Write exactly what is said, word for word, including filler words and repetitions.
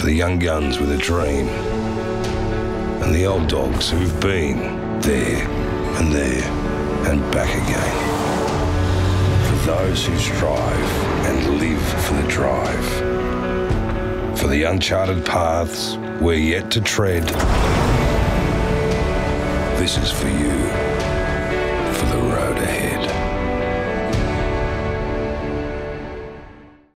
for the young guns with a dream, and the old dogs who've been there and there and back again. For those who strive and live for the drive, for the uncharted paths we're yet to tread, this is for you, for the road ahead.